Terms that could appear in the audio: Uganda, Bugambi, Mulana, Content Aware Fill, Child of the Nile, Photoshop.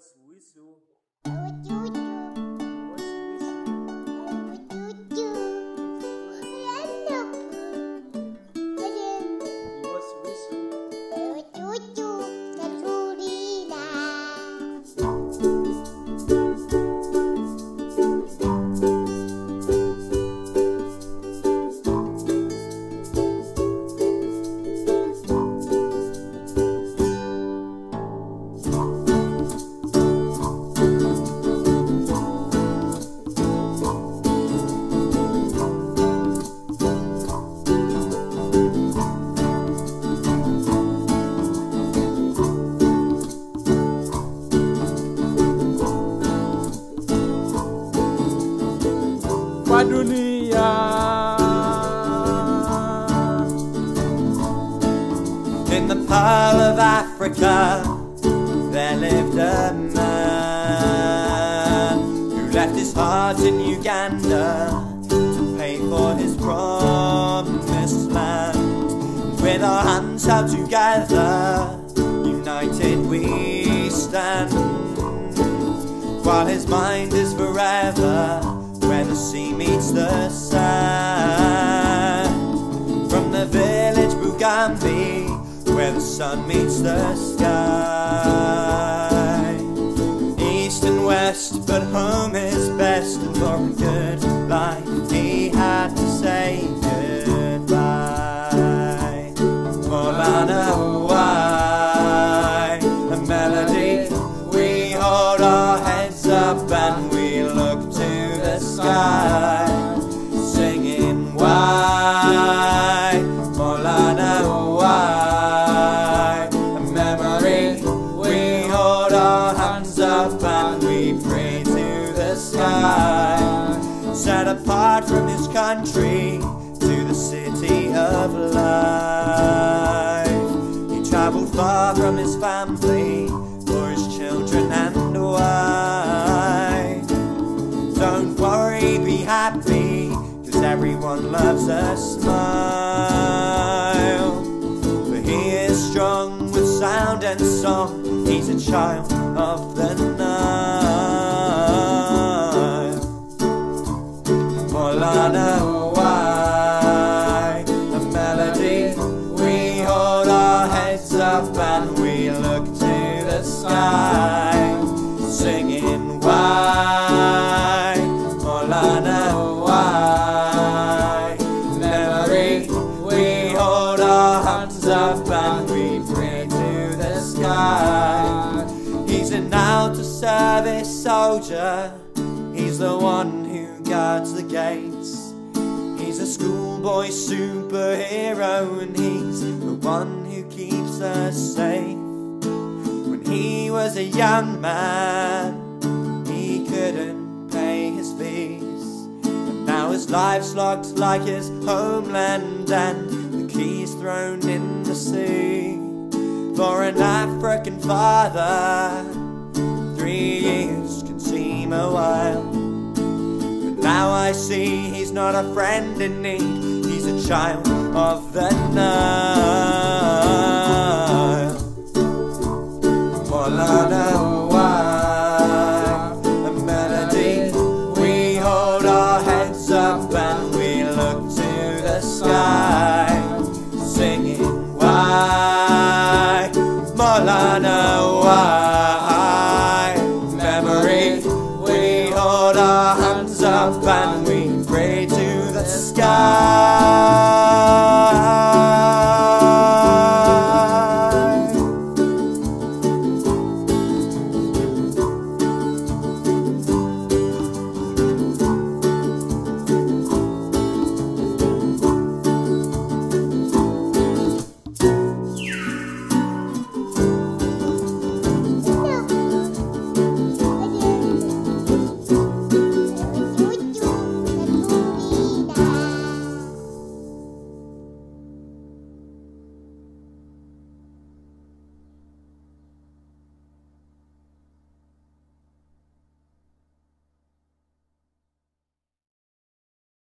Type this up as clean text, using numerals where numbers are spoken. Wasiwishu. In the Pearl of Africa, there lived a man who left his heart in Uganda to pay for his promised land. With our hands held together, united we stand, while his mind is forever where the sea meets the sand. From the village Bugambi, where the sun meets the sky, east and west, but home is best. And for a good life he had to say goodbye. Mulana, why? A melody, we hold our heads up and we look to the sky, singing why, Mulana, why? A memory, we hold our hands up and we pray to the sky, set apart from his country to the city of life. He travelled far from his family for his children and wife. Don't worry, be happy, cause everyone loves a smile. But he is strong with sound and song, he's a child of the night. Mulana, why? A melody, we hold our heads up and we look to the sky, singing why, Mulana, why? Memory, we hold our hands up and we pray to the sky. He's an out-of-service soldier, he's the one who guards the gates. He's a schoolboy superhero and he's the one who keeps us safe. When he was a young man, couldn't pay his fees, and now his life's locked like his homeland and the keys thrown in the sea. For an African father, 3 years can seem a while, but now I see he's not a friend in need, he's a child of the Nile. Mulana, and we look to the sky, singing why, Mulana, why? Memory, we hold our hands up and we pray to the sky.